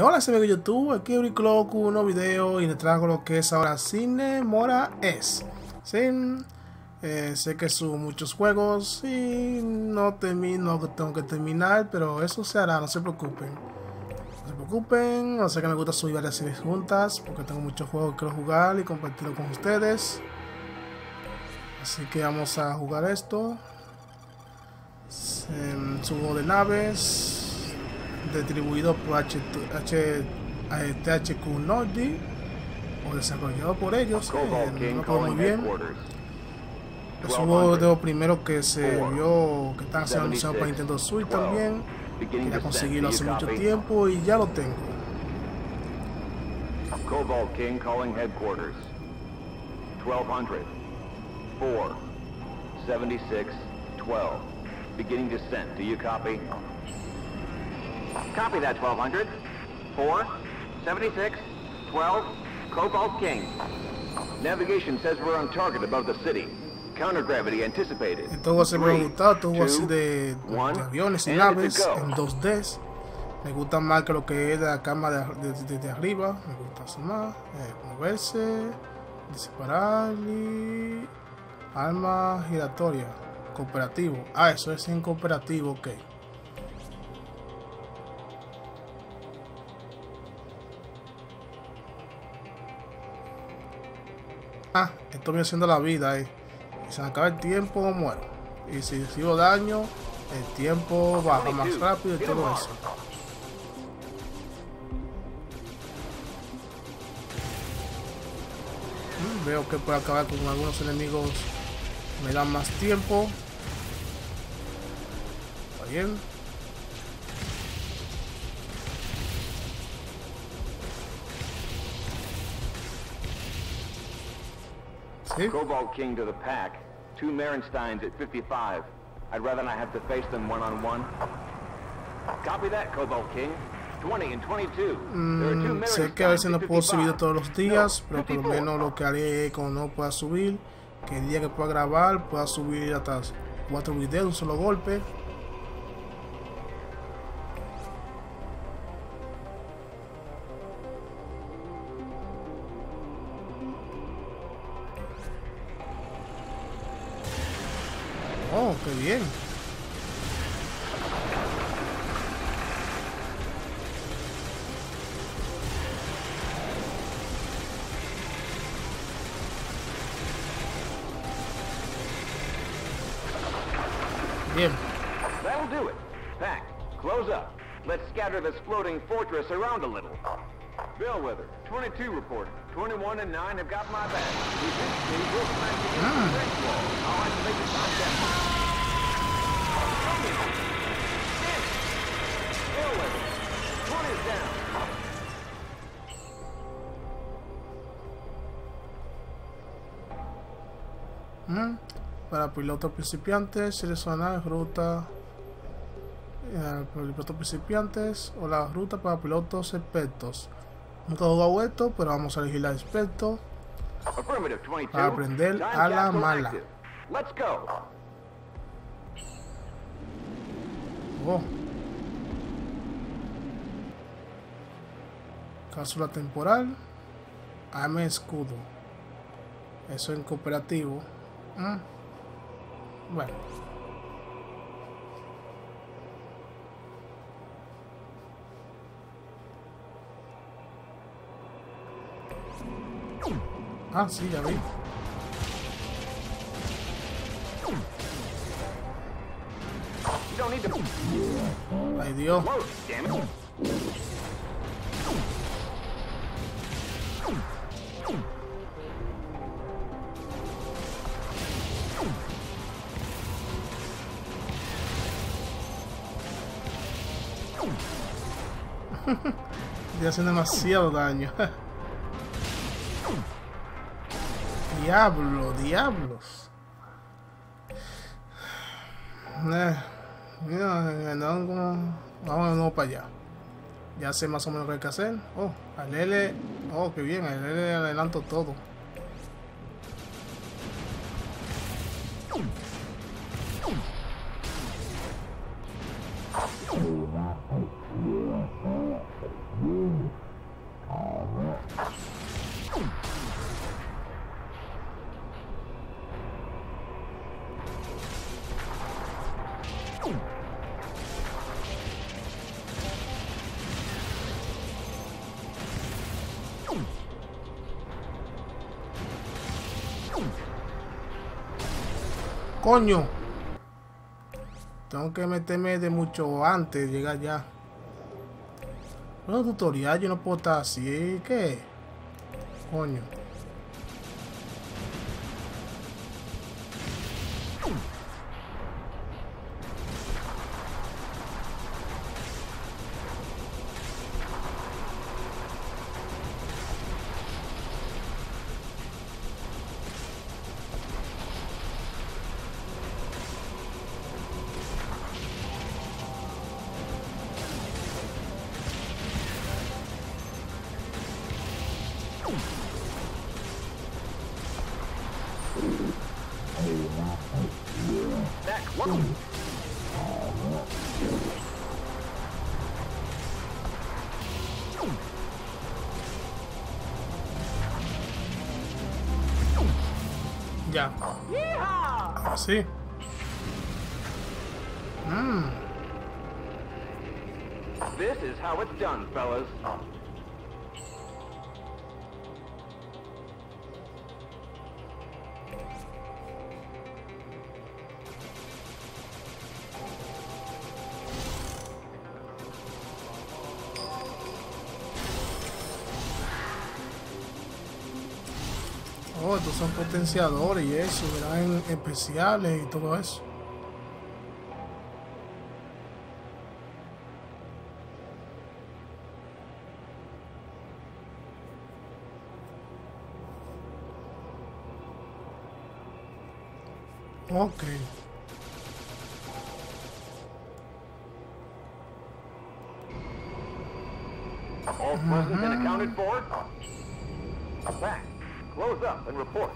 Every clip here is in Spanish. Hola, se ve YouTube, aquí EuryCloud con un nuevo video y les traigo lo que es ahora Sine Mora EX. ¿Sí? Sé que subo muchos juegos y no termino, tengo que terminar, pero eso se hará, no se preocupen. O sea que me gusta subir varias series juntas porque tengo muchos juegos que quiero jugar y compartirlo con ustedes. Así que vamos a jugar esto. Subo de naves. Distribuido por THQ Nordic o desarrollado por ellos, no lo puedo muy bien. Es un juego de lo primero que se vio que está siendo anunciado para Nintendo Switch también. Quería conseguirlo hace mucho tiempo y ya lo tengo. Cobalt King calling headquarters. 1200 4 76 12 beginning descent. Do you copy? Copy that, 1200. 4, 76, 12, Cobalt King. Navigation says we're on target above the city. Countergravity anticipated. Esto va a ser muy gustado, esto va a ser de aviones y naves en 2D. Me gusta más que lo que es la cámara de arriba. Me gusta más. Moverse, disparar y... arma giratoria. Cooperativo. Ah, eso es en cooperativo, ok. Ah, esto viene siendo la vida, eh. Si se me acaba el tiempo, muero. Y si recibo daño, el tiempo baja más rápido y todo eso. Veo que puedo acabar con algunos enemigos. Me dan más tiempo. Está bien. ¿Sí? Cobalt King to the pack. Two Marensteins at 55. I'd rather not have to face them one-on-one. Copy that, Cobalt King. 20 and 22. Sé que a veces no puedo subir todos los días, pero por lo menos lo que haré cuando no pueda subir, que el día que pueda grabar, pueda subir hasta 4 videos de un solo golpe. Oh, qué bien. Bien. That'll do it. Pack. Close up. Let's scatter this floating fortress around a little. Bellwether, 22 reporting. 21 and 9 have got my back. Para pilotos principiantes, seleccionar ruta para pilotos principiantes o la ruta para pilotos expertos. Nunca he jugado esto, pero vamos a elegir la experto para aprender a la mala. Oh. Cápsula temporal. Arma escudo. Eso en cooperativo. Bueno. Ah, sí, ya vi. Ay, Dios. Ya hacen demasiado daño. Diablos. Vamos de nuevo para allá. Ya sé más o menos lo que hay que hacer. Oh, al L. Oh, qué bien, al L adelanto todo. Coño. Tengo que meterme de mucho antes de llegar ya. Bueno, tutorial, yo no puedo estar así. ¿Qué? Coño. Ya. Así. This is how it's done, fellas. Estos son potenciadores y eso, verán, especiales y todo eso. Ok. All present and accounted for. Back. Close up and report.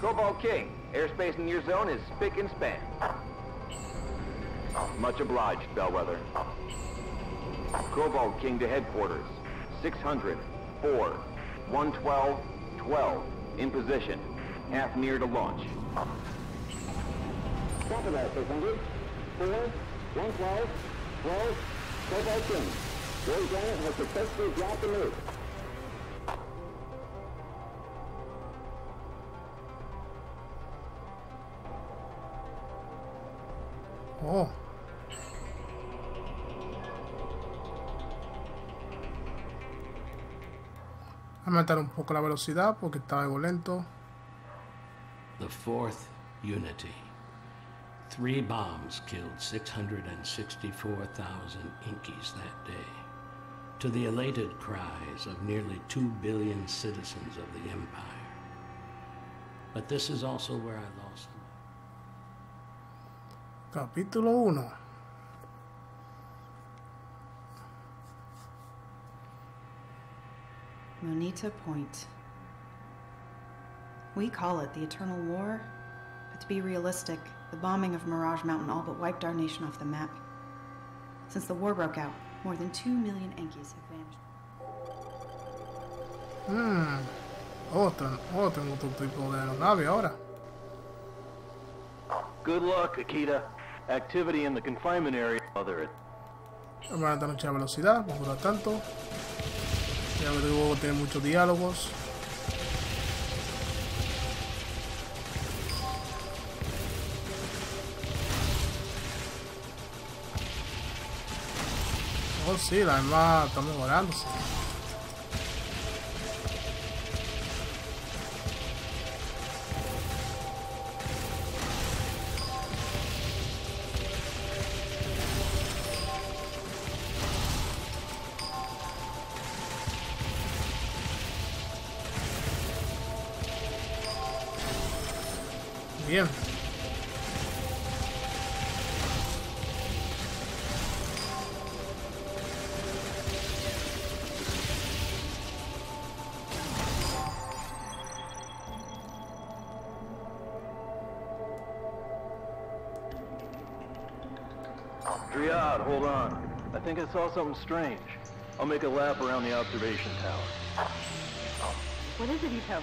Cobalt King, airspace in your zone is spick and span. Much obliged, Bellwether. Cobalt King to headquarters. 600, 4, 112, 12. In position. Half near to launch. Copy that, 600. 4, 112, 12. Cobalt King. Your zone has successfully dropped the move. Oh. A aumentar un poco la velocidad porque estaba algo lento. The fourth unity. 3 bombs killed 664,000 Enkis that day. To the elated cries of nearly 2 billion citizens of the empire. But this is also where I lost. Capítulo 1. Monita Point. We call it the Eternal War, but to be realistic, the bombing of Mirage Mountain all but wiped our nation off the map. Since the war broke out, more than 2 million Enkis have vanished. Otro tipo de aeronave ahora. Good luck, Akita. Activity in the confinement area. Vamos a dar mucha velocidad, por lo tanto. Ya luego tiene muchos diálogos. Oh sí, la arma está mejorándose. Bien. Driad, hold on. I think I saw something strange. I'll make a lap around the observation tower. What is it you tell?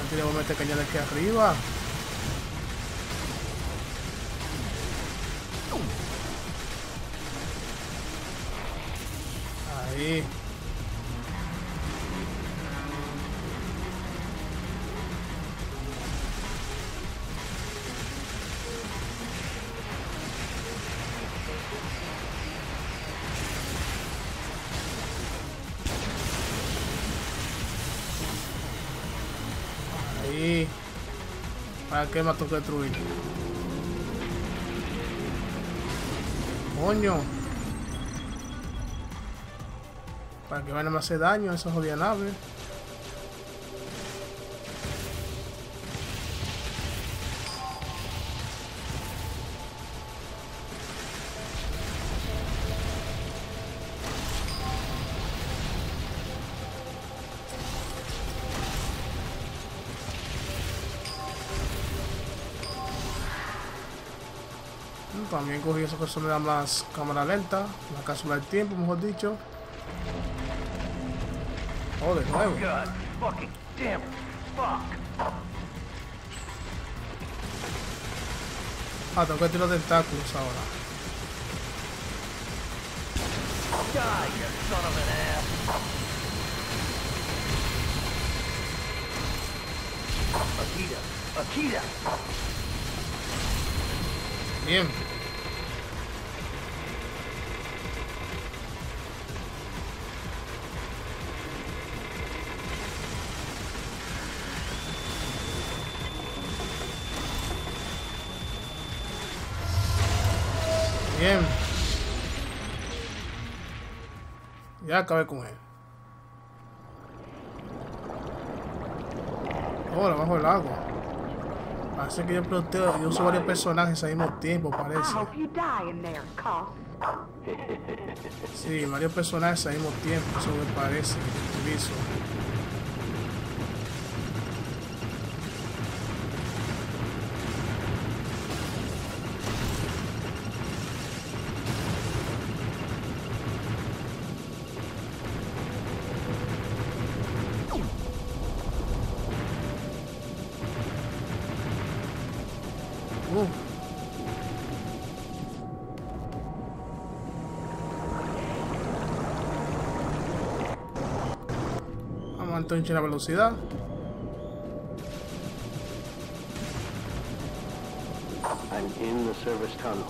Antes le voy a meter cañón aquí arriba. Ahí. Ahí. ¿Para qué me toca destruir? Coño. Para que vayan a hacer daño a esas jodidas naves. También cogí esa persona más cámara lenta, la cápsula del tiempo, mejor dicho. Oh, de nuevo. Ah, tengo que tirar tentáculos ahora. Bien. Bien. Ya acabé con él. Ahora bajo el agua. Parece que yo planteo, yo uso varios personajes al mismo tiempo, parece. Sí, varios personajes al mismo tiempo, eso me parece que utilizo. Entonces la velocidad. I'm in the service tunnel.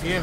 Bien.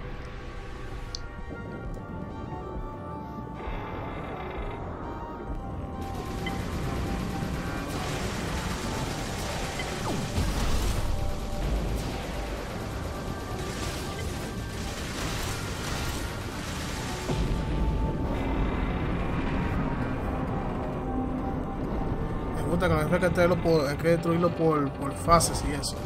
Hay que destruirlo por fases y eso.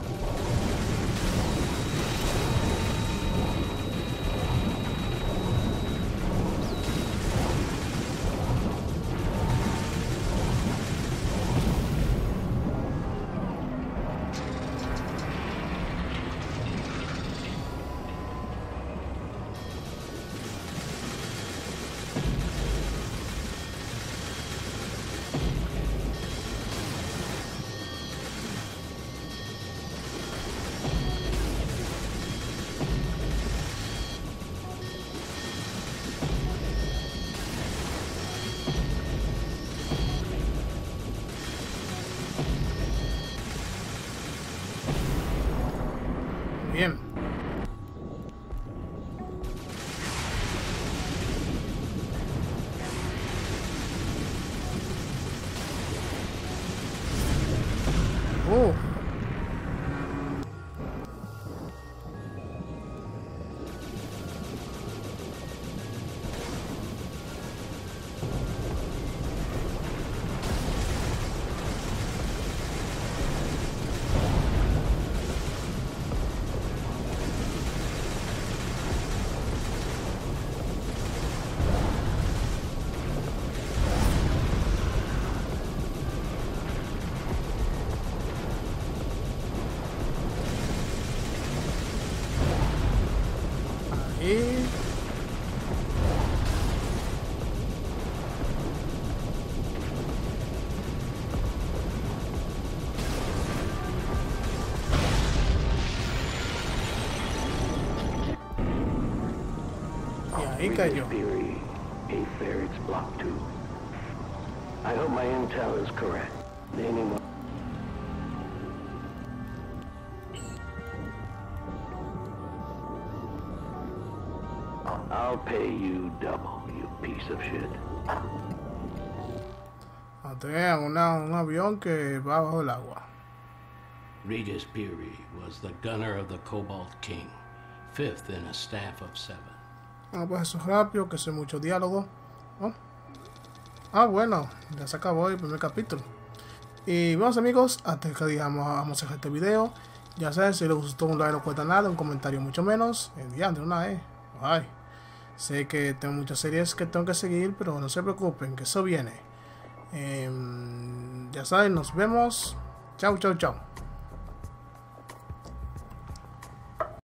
Regis Piri, a Ferret's Block Two. I hope my intel is correct. Anyone? I'll pay you double, you piece of shit. Atenea, un avión que va bajo el agua. Regis Piri was the gunner of the Cobalt King, 5th in a staff of 7. Ah, pues eso es rápido, que soy mucho diálogo. ¿No? Ah, bueno, ya se acabó el primer capítulo. Y vamos, amigos, hasta que digamos, vamos a dejar este video. Ya saben, si les gustó, un like no cuesta nada, un comentario mucho menos. Diandre, una Ay, sé que tengo muchas series que tengo que seguir, pero no se preocupen, que eso viene. Ya saben, nos vemos. Chau, chau, chau.